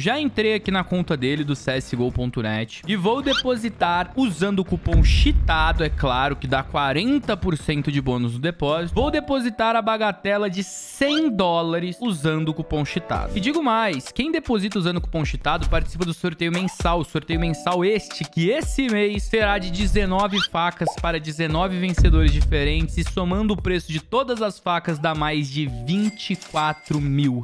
Já entrei aqui na conta dele do csgo.net e vou depositar usando o cupom CHITADO, é claro, que dá 40% de bônus no depósito. Vou depositar a bagatela de $100 usando o cupom CHITADO. E digo mais, quem deposita usando o cupom CHITADO participa do sorteio mensal. O sorteio mensal este, que esse mês será de 19 facas para 19 vencedores diferentes, e somando o preço de todas as facas dá mais de R$24 mil.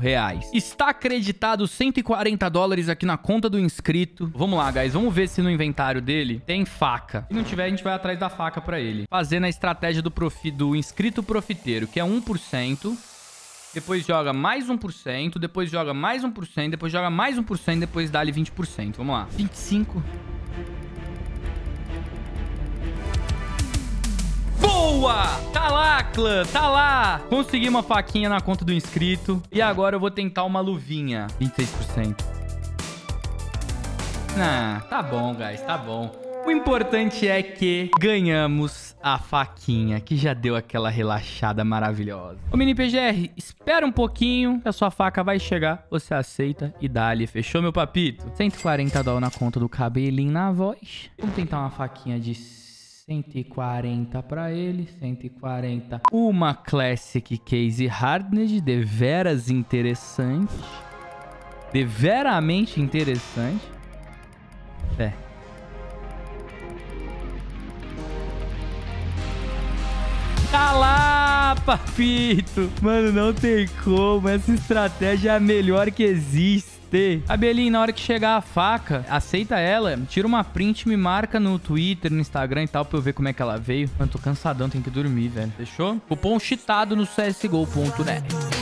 Está acreditado $140 aqui na conta do inscrito. Vamos lá, guys. Vamos ver se no inventário dele tem faca. Se não tiver, a gente vai atrás da faca pra ele. Fazendo a estratégia do inscrito profiteiro, que é 1%. Depois joga mais 1%. Depois joga mais 1%. Depois joga mais 1%. Depois dá-lhe 20%. Vamos lá. 25%. Boa! Tá lá, clã! Tá lá! Consegui uma faquinha na conta do inscrito. E agora eu vou tentar uma luvinha. 26%. Ah, tá bom, guys. Tá bom. O importante é que ganhamos a faquinha, que já deu aquela relaxada maravilhosa. Ô, mini PGR, espera um pouquinho que a sua faca vai chegar. Você aceita e dá-lhe. Fechou, meu papito? $140 na conta do cabelinho na voz. Vamos tentar uma faquinha de 140 para ele, 140. Uma Classic Case Hardened, deveras interessante. Deveramente interessante. É. Tá lá, papito! Mano, não tem como. Essa estratégia é a melhor que existe. Cabelinho, na hora que chegar a faca, aceita ela, tira uma print, me marca no Twitter, no Instagram e tal, pra eu ver como é que ela veio. Mano, tô cansadão, tenho que dormir, velho. Fechou? Cupom CHITADO no csgo.net.